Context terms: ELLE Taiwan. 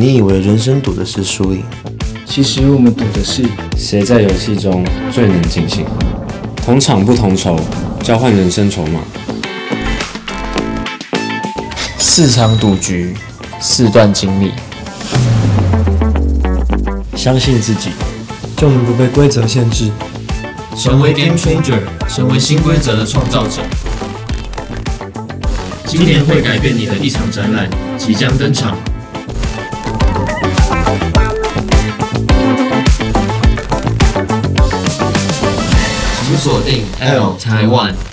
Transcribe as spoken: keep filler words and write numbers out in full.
你以为人生赌的是输赢，其实我们赌的是谁在游戏中最能尽兴。同场不同酬，交换人生筹码。四场赌局，四段经历。相信自己，就能不被规则限制，成为 game changer， 成为新规则的创造者。 今年会改变你的一场展览即将登场。请锁定 E L L E Taiwan。